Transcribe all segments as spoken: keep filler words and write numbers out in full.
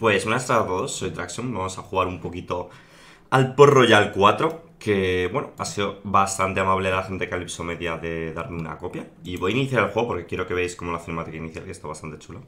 Pues buenas tardes a todos, soy Traxium. Vamos a jugar un poquito al Port Royale cuatro, que bueno, ha sido bastante amable la gente de Calypso Media de darme una copia. Y voy a iniciar el juego porque quiero que veáis como la cinemática inicial, que está bastante chulo.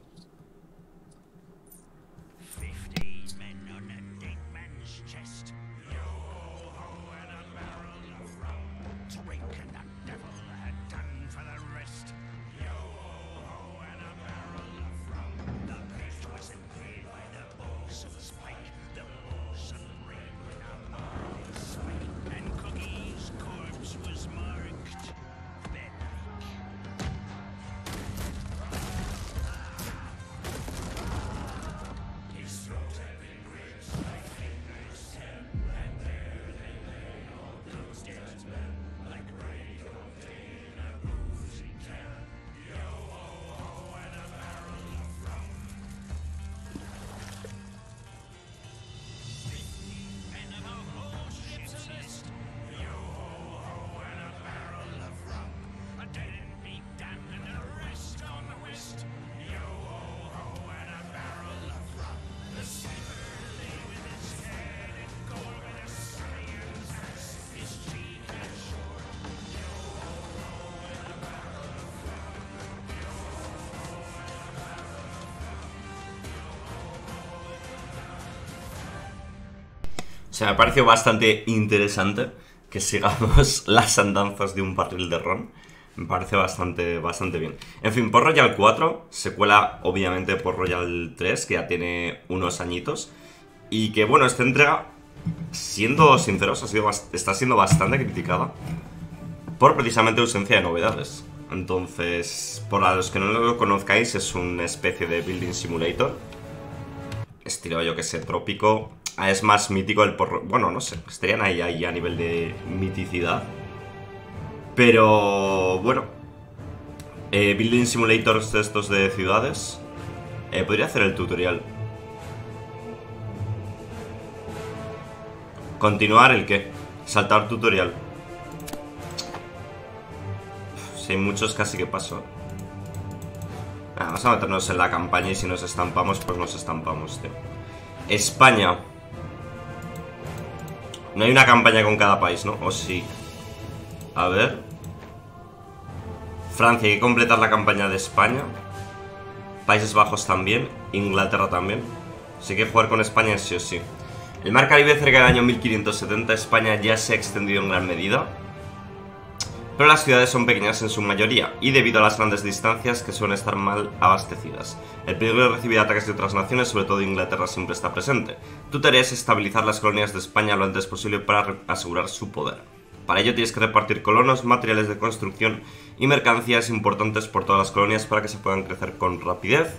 O sea, me pareció bastante interesante que sigamos las andanzas de un barril de ron. Me parece bastante, bastante bien. En fin, Port Royale cuatro, secuela obviamente Port Royale tres, que ya tiene unos añitos. Y que bueno, esta entrega, siendo sinceros, ha sido, está siendo bastante criticada por precisamente ausencia de novedades. Entonces, para los que no lo conozcáis, es una especie de building simulator. Estilo, yo que sé, trópico. Ah, es más mítico el porro... Bueno, no sé, estarían ahí, ahí a nivel de miticidad. Pero... bueno, eh, building simulators de estos de ciudades, eh, podría hacer el tutorial. ¿Continuar el qué? Saltar tutorial. Uf, si hay muchos casi que paso. Ah, vamos a meternos en la campaña y si nos estampamos, pues nos estampamos, tío. España. No hay una campaña con cada país, ¿no? O sí. A ver. Francia, hay que completar la campaña de España. Países Bajos también. Inglaterra también. Así que jugar con España sí o sí. El mar Caribe cerca del año mil quinientos setenta. España ya se ha extendido en gran medida. Pero las ciudades son pequeñas en su mayoría y debido a las grandes distancias que suelen estar mal abastecidas. El peligro de recibir ataques de otras naciones, sobre todo Inglaterra, siempre está presente. Tu tarea es estabilizar las colonias de España lo antes posible para asegurar su poder. Para ello tienes que repartir colonos, materiales de construcción y mercancías importantes por todas las colonias para que se puedan crecer con rapidez.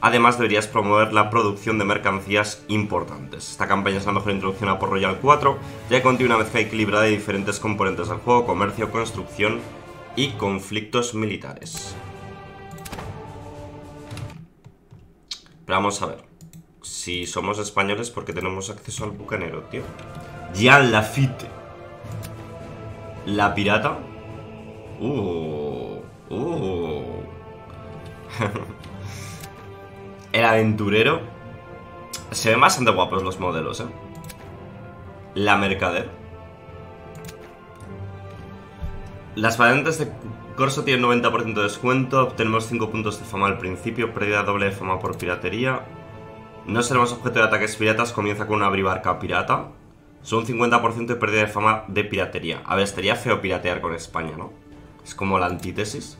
Además deberías promover la producción de mercancías importantes. Esta campaña es la mejor introducción a Port Royale cuatro, ya que contiene una mezcla equilibrada de diferentes componentes del juego, comercio, construcción y conflictos militares. Pero vamos a ver, si somos españoles, ¿por qué tenemos acceso al bucanero, tío? Jean Lafitte. La pirata. Uh, uh. El aventurero. Se ven bastante guapos los modelos, ¿eh? La mercader. Las variantes de corso tienen noventa por ciento de descuento. Obtenemos cinco puntos de fama al principio. Pérdida doble de fama por piratería. No seremos objeto de ataques piratas. Comienza con una abribarca pirata. Son cincuenta por ciento de pérdida de fama de piratería. A ver, estaría feo piratear con España, ¿no? Es como la antítesis.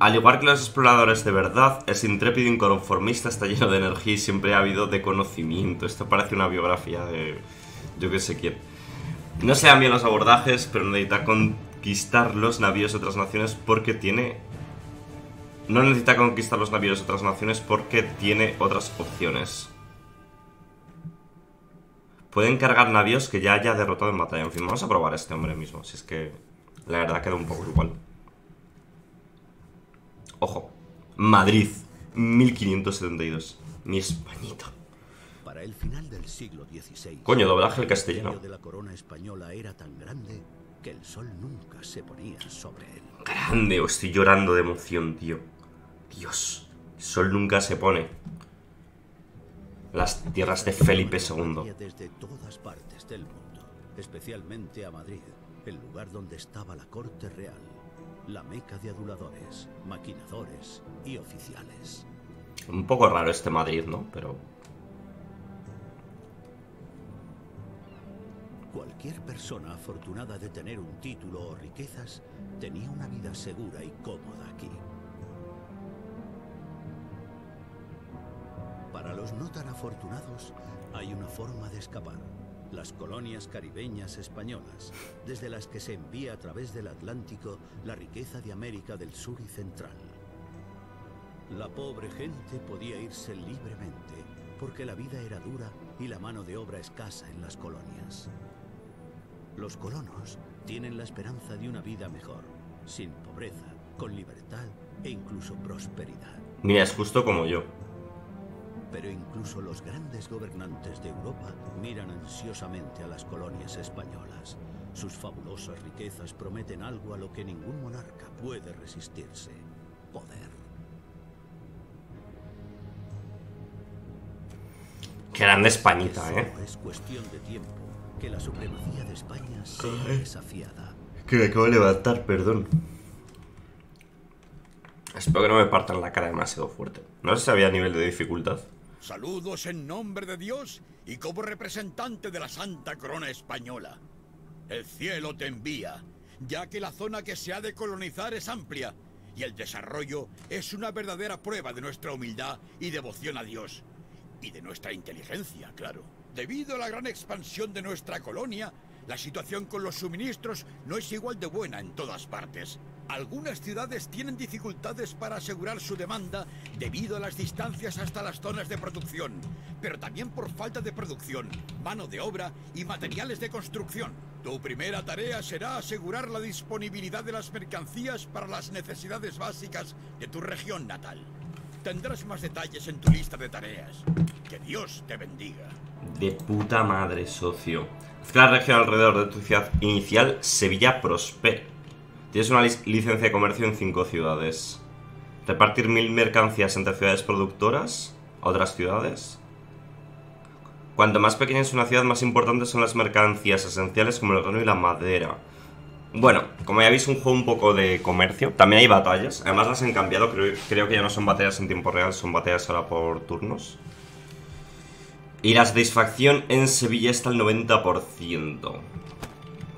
Al igual que los exploradores de verdad, es intrépido y inconformista, está lleno de energía y siempre ha habido de conocimiento. Esto parece una biografía de... yo que sé quién. No se dan bien los abordajes, pero necesita conquistar los navíos de otras naciones porque tiene... No necesita conquistar los navíos de otras naciones porque tiene otras opciones. Pueden cargar navíos que ya haya derrotado en batalla. En fin, vamos a probar a este hombre mismo, si es que... la verdad queda un poco igual. Ojo, Madrid, mil quinientos setenta y dos, mi Españita. Para el final del siglo dieciséis, coño, doblaje al castellano. El dominio de la corona española era tan grande que el sol nunca se ponía sobre él. Grande, estoy llorando de emoción, tío. Dios, el sol nunca se pone. las tierras de Felipe segundo. Desde todas partes del mundo, especialmente a Madrid, el lugar donde estaba la corte real, la meca de aduladores, maquinadores y oficiales. Un poco raro este Madrid, ¿no? Pero cualquier persona afortunada de tener un título o riquezas tenía una vida segura y cómoda aquí. Para los no tan afortunados hay una forma de escapar: las colonias caribeñas españolas, desde las que se envía a través del Atlántico la riqueza de América del Sur y Central. La pobre gente podía irse libremente porque la vida era dura y la mano de obra escasa en las colonias. Los colonos tienen la esperanza de una vida mejor, sin pobreza, con libertad e incluso prosperidad. Mira, es justo como yo. Pero incluso los grandes gobernantes de Europa miran ansiosamente a las colonias españolas. Sus fabulosas riquezas prometen algo a lo que ningún monarca puede resistirse: poder. Qué grande Españita, ¿eh? Es cuestión de tiempo que la supremacía de España sea desafiada. Que me acabo de levantar, perdón. Espero que no me partan la cara demasiado fuerte. No sé si había nivel de dificultad. Saludos en nombre de Dios y como representante de la Santa Corona Española. El cielo te envía, ya que la zona que se ha de colonizar es amplia y el desarrollo es una verdadera prueba de nuestra humildad y devoción a Dios. Y de nuestra inteligencia, claro. Debido a la gran expansión de nuestra colonia, la situación con los suministros no es igual de buena en todas partes. Algunas ciudades tienen dificultades para asegurar su demanda debido a las distancias hasta las zonas de producción, pero también por falta de producción, mano de obra y materiales de construcción. Tu primera tarea será asegurar la disponibilidad de las mercancías para las necesidades básicas de tu región natal. Tendrás más detalles en tu lista de tareas. Que Dios te bendiga. De puta madre, socio. Haz que la región alrededor de tu ciudad inicial, Sevilla, prospere. Tienes una lic licencia de comercio en cinco ciudades. Repartir mil mercancías entre ciudades productoras a otras ciudades. Cuanto más pequeña es una ciudad, más importantes son las mercancías esenciales como el grano y la madera. Bueno, como ya veis, un juego un poco de comercio. También hay batallas, además las han cambiado. Creo, creo que ya no son batallas en tiempo real, son batallas ahora por turnos. Y la satisfacción en Sevilla está al noventa por ciento.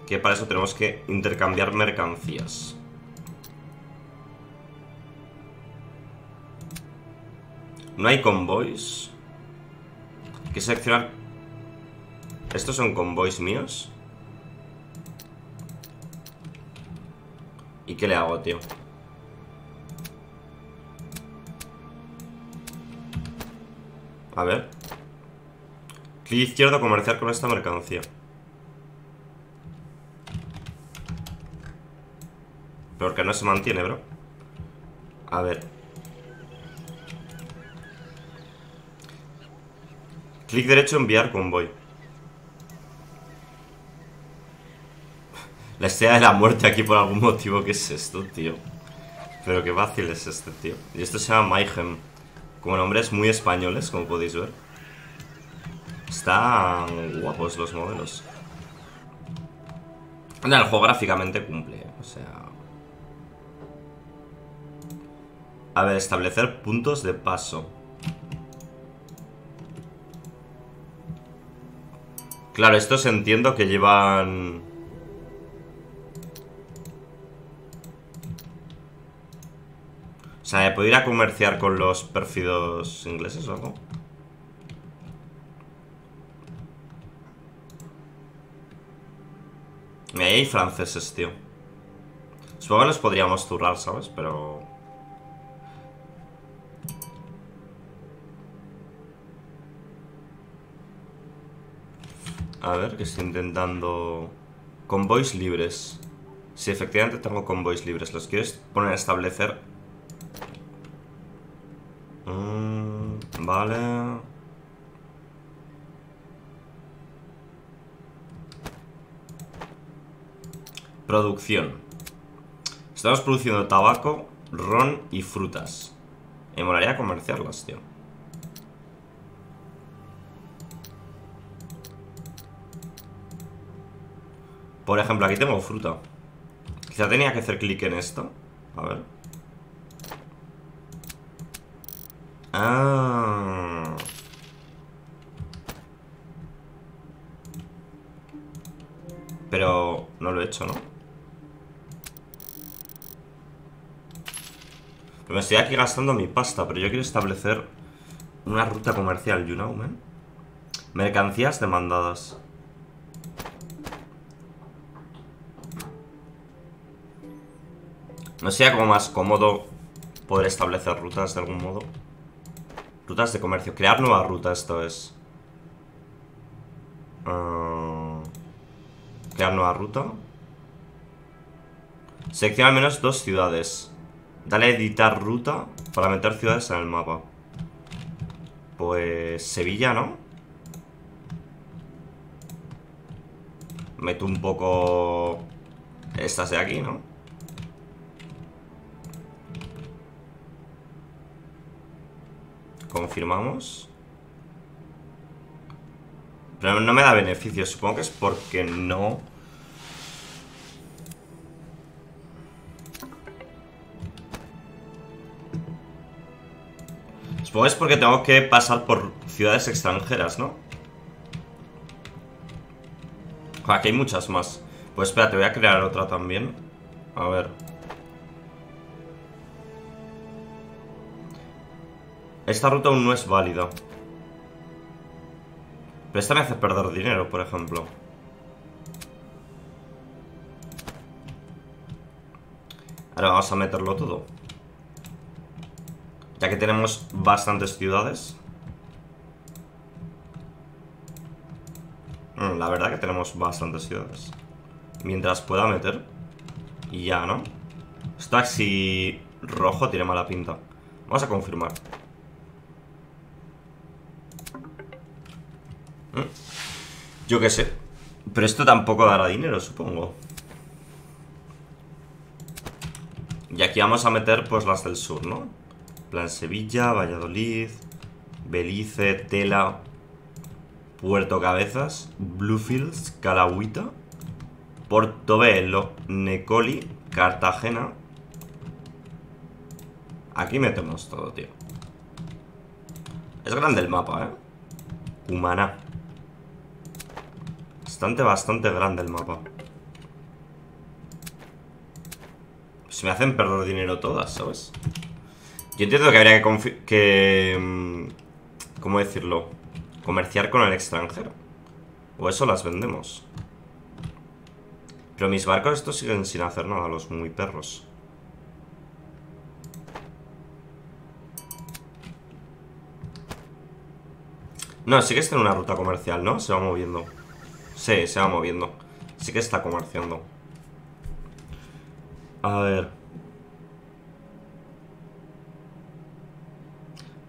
Que para eso tenemos que intercambiar mercancías. No hay convoys. Hay que seleccionar. ¿Estos son convoys míos? ¿Y qué le hago, tío? A ver. Clic izquierdo, comerciar con esta mercancía. Pero que no se mantiene, bro. A ver. Clic derecho, enviar convoy. La estrella de la muerte aquí por algún motivo. ¿Qué es esto, tío? Pero qué fácil es este, tío. Y esto se llama Mayhem. Como nombres muy españoles, como podéis ver. Están guapos los modelos. No, el juego gráficamente cumple. O sea... A ver, establecer puntos de paso. Claro, estos entiendo que llevan... O sea, ¿me puedo ir a comerciar con los pérfidos ingleses o algo? Mira, ahí hay franceses, tío. Supongo que los podríamos zurrar, ¿sabes? Pero... A ver, que estoy intentando... Convoys libres. Sí, efectivamente tengo convoys libres. Los quiero poner a establecer... Vale. Producción. Estamos produciendo tabaco, ron y frutas. Me molaría comerciarlas, tío. Por ejemplo, aquí tengo fruta. Quizá tenía que hacer clic en esto. A ver. Ah. Pero no lo he hecho, ¿no? Pero me estoy aquí gastando mi pasta. Pero yo quiero establecer una ruta comercial, you know, man. Mercancías demandadas. ¿No sería como más cómodo poder establecer rutas de algún modo? Rutas de comercio. Crear nueva ruta, esto es. Uh, crear nueva ruta. Selecciona al menos dos ciudades. Dale a editar ruta para meter ciudades en el mapa. Pues Sevilla, ¿no? Meto un poco estas de aquí, ¿no? Confirmamos. Pero no me da beneficio. Supongo que es porque no. Supongo que es porque tengo que pasar por ciudades extranjeras, ¿no? Aquí hay muchas más. Pues espérate, voy a crear otra también. A ver. Esta ruta aún no es válida. Pero esta me hace perder dinero, por ejemplo. Ahora vamos a meterlo todo. Ya que tenemos bastantes ciudades. Mm, la verdad que tenemos bastantes ciudades. Mientras pueda meter. Y ya, ¿no? Este taxi rojo tiene mala pinta. Vamos a confirmar. Yo qué sé. Pero esto tampoco dará dinero, supongo. Y aquí vamos a meter pues las del sur, ¿no? Plan Sevilla, Valladolid, Belice, Tela, Puerto Cabezas, Bluefields, Calagüita, Portobelo, Necoli, Cartagena. Aquí metemos todo, tío. Es grande el mapa, ¿eh? Cumaná. Bastante, bastante grande el mapa. Se me hacen perder dinero todas, ¿sabes? Yo entiendo que habría que... que ¿cómo decirlo? Comerciar con el extranjero. O eso las vendemos. Pero mis barcos estos siguen sin hacer nada, los muy perros. No, sí que está en una ruta comercial, ¿no? Se va moviendo. Sí, se va moviendo. Sí que está comerciando. A ver.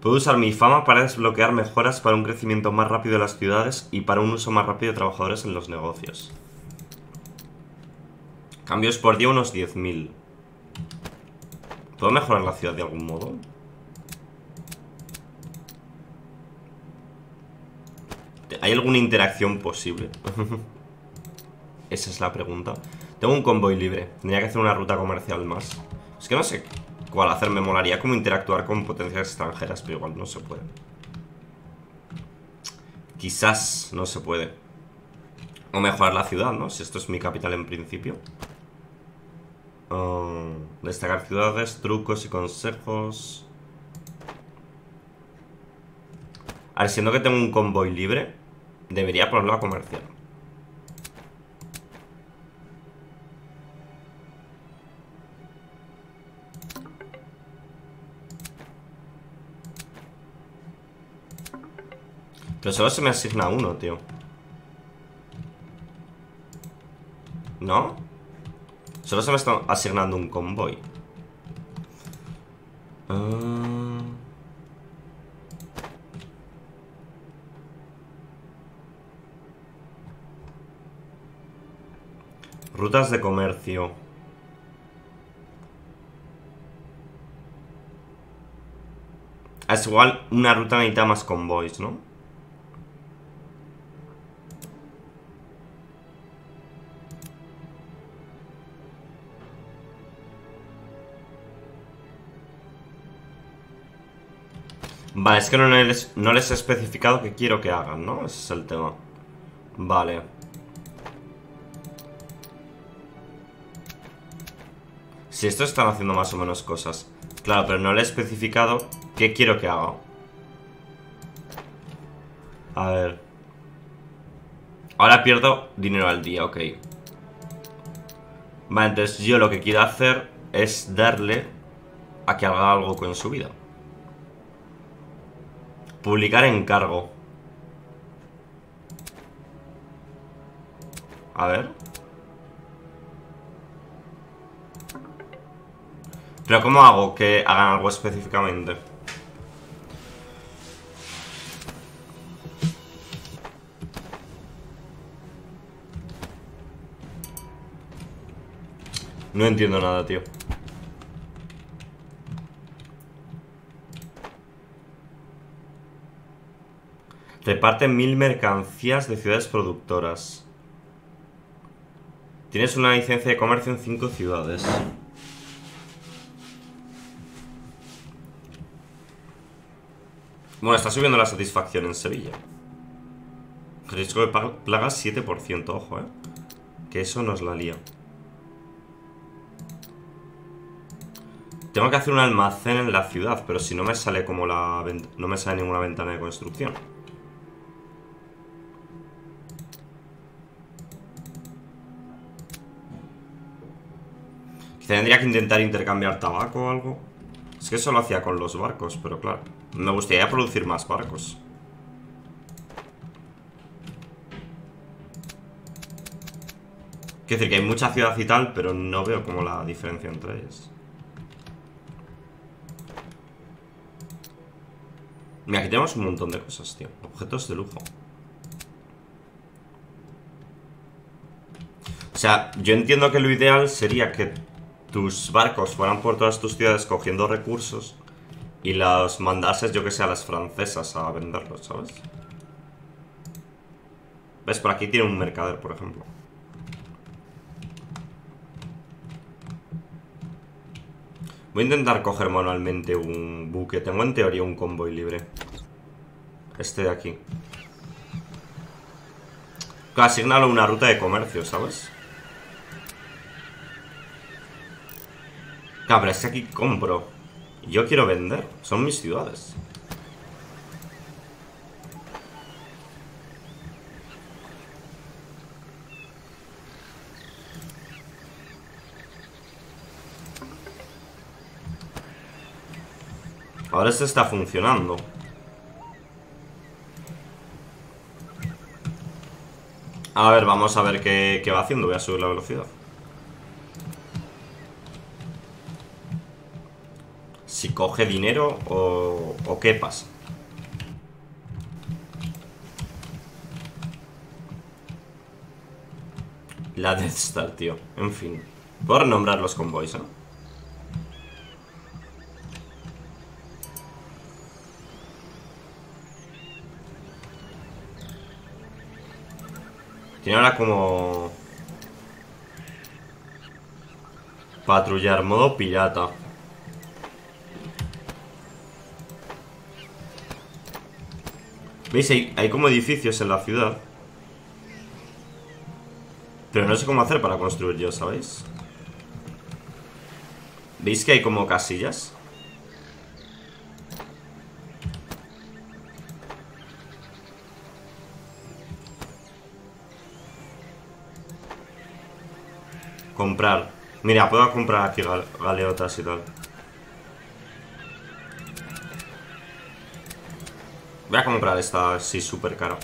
Puedo usar mi fama para desbloquear mejoras para un crecimiento más rápido de las ciudades y para un uso más rápido de trabajadores en los negocios. Cambios por día unos diez mil. ¿Puedo mejorar la ciudad de algún modo? ¿Hay alguna interacción posible? Esa es la pregunta. Tengo un convoy libre. Tendría que hacer una ruta comercial más. Es que no sé cuál hacer. Me molaría como interactuar con potencias extranjeras, pero igual no se puede. Quizás no se puede. O mejorar la ciudad, ¿no? Si esto es mi capital en principio. uh, Destacar ciudades, trucos y consejos. A ver, siendo que tengo un convoy libre, debería ponerlo a comercial. Pero solo se me asigna uno, tío. ¿No? Solo se me está asignando un convoy. Uh... Rutas de comercio. Es igual, una ruta necesita más convoys, ¿no? Vale, es que no les, no les he especificado qué quiero que hagan, ¿no? Ese es el tema. Vale. Si estos están haciendo más o menos cosas. Claro, pero no le he especificado qué quiero que haga. A ver. Ahora pierdo dinero al día, ok. Vale, entonces yo lo que quiero hacer es darle a que haga algo con su vida. Publicar encargo. A ver. Pero ¿cómo hago que hagan algo específicamente? No entiendo nada, tío. Reparten mil mercancías de ciudades productoras. Tienes una licencia de comercio en cinco ciudades. Bueno, está subiendo la satisfacción en Sevilla. Riesgo de plagas siete por ciento, ojo, eh. Que eso nos la lía. Tengo que hacer un almacén en la ciudad, pero si no me sale como la... no me sale ninguna ventana de construcción. Quizá tendría que intentar intercambiar tabaco o algo. Es que eso lo hacía con los barcos, pero claro, me gustaría producir más barcos. Quiero decir que hay mucha ciudad y tal, pero no veo como la diferencia entre ellas. Mira, aquí tenemos un montón de cosas, tío. Objetos de lujo. O sea, yo entiendo que lo ideal sería que tus barcos fueran por todas tus ciudades cogiendo recursos y los mandases, yo que sé, a las francesas a venderlos, ¿sabes? ¿Ves? Por aquí tiene un mercader, por ejemplo. Voy a intentar coger manualmente un buque. Tengo en teoría un convoy libre. Este de aquí. Claro, asignalo una ruta de comercio, ¿sabes? Claro, pero es que aquí compro. Yo quiero vender. Son mis ciudades. Ahora esto está funcionando. A ver, vamos a ver qué, qué va haciendo. Voy a subir la velocidad. Si coge dinero o, o qué pasa. La Death Star, tío. En fin. Puedo renombrar los convoys, ¿no? Tiene ahora como... patrullar, modo pirata. ¿Veis? Hay, hay como edificios en la ciudad. Pero no sé cómo hacer para construir yo, ¿sabéis? ¿Veis que hay como casillas? Comprar. Mira, puedo comprar aquí gal galeotas y tal. Voy a comprar esta, sí, súper caro.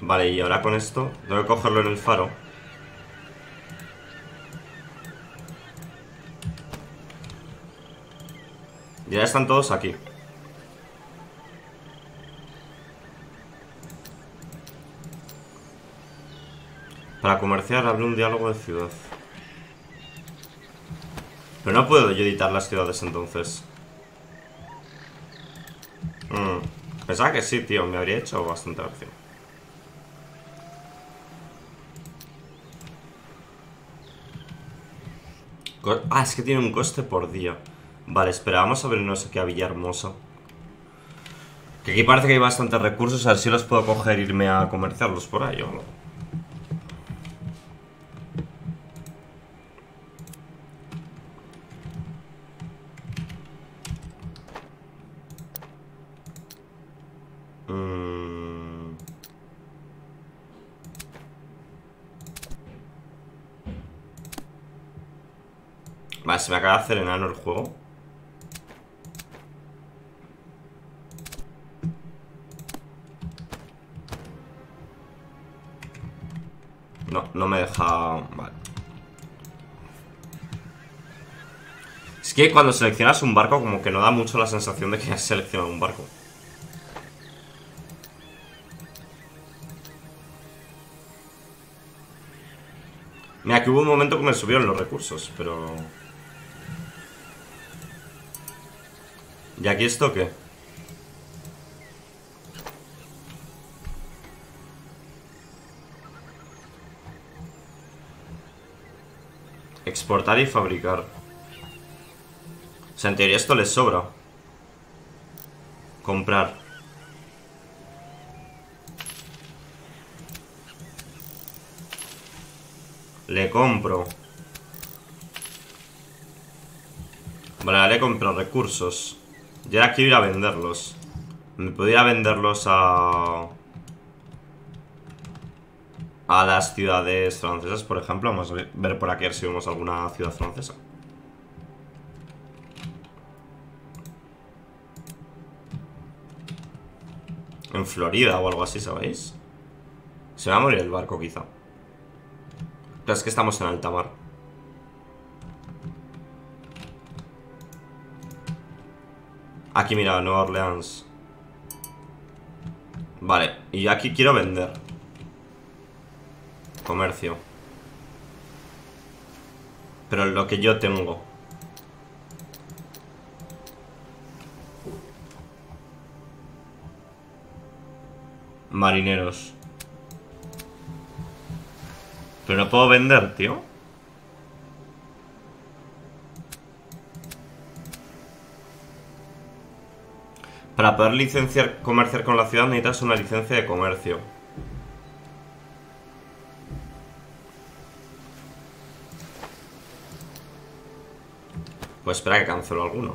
Vale, y ahora con esto tengo que cogerlo en el faro. Ya están todos aquí. Para comerciar, abre un diálogo de ciudad. Pero no puedo yo editar las ciudades entonces. Mm. Pensaba que sí, tío. Me habría hecho bastante acción. Ah, es que tiene un coste por día. Vale, espera, vamos a vernos aquí a Villahermosa, que aquí parece que hay bastantes recursos. A ver si los puedo coger e irme a comerciarlos por ahí o no. Vale, se me acaba de hacer enano el juego. No, no me deja... Vale. Es que cuando seleccionas un barco como que no da mucho la sensación de que has seleccionado un barco. Mira, que hubo un momento que me subieron los recursos, pero... ¿Y aquí esto qué? Exportar y fabricar. O sea, en teoría esto les sobra. Comprar. Le compro. Vale, le compro recursos. Yo ahora quiero ir a venderlos. Me podría venderlos a... a las ciudades francesas, por ejemplo. Vamos a ver por aquí si vemos alguna ciudad francesa. En Florida o algo así, ¿sabéis? Se va a morir el barco, quizá. Pero es que estamos en alta mar. Aquí, mira, Nueva Orleans. Vale, y yo aquí quiero vender. Comercio. Pero lo que yo tengo. Marineros. Pero no puedo vender, tío. Para poder licenciar, comerciar con la ciudad necesitas una licencia de comercio. Pues espera que cancelo alguno.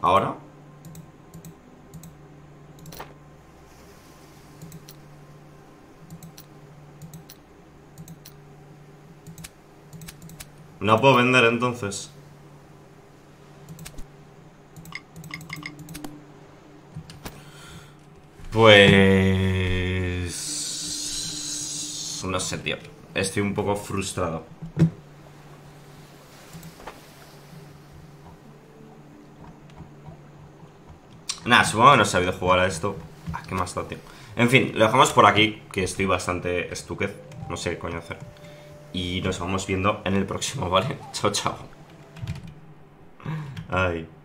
¿Ahora? No puedo vender entonces. Pues... no sé, tío. Estoy un poco frustrado. Nada, supongo que no he sabido jugar a esto. Ah, qué más da, tío. En fin, lo dejamos por aquí, que estoy bastante estúpido. No sé qué coño hacer. Y nos vamos viendo en el próximo, ¿vale? Chao, chao. Ay.